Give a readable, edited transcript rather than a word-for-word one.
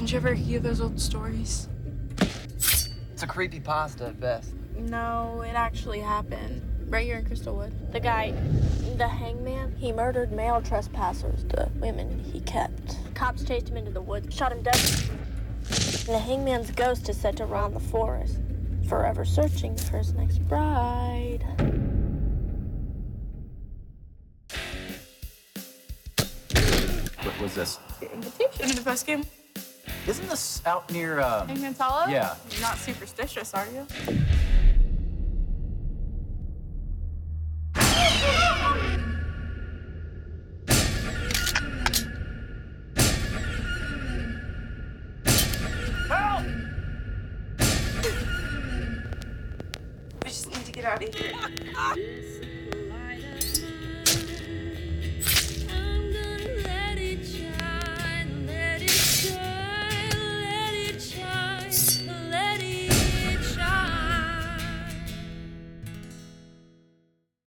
Didn't you ever hear those old stories? It's a creepypasta at best. No, it actually happened. Right here in Crystalwood. The guy, the hangman, he murdered male trespassers. The women he kept. Cops chased him into the woods, shot him dead. And the hangman's ghost is set to roam the forest, forever searching for his next bride. What was this? The invitation to the post game. Isn't this out near, Mantella? Yeah. You're not superstitious, are you? Help! We just need to get out of here.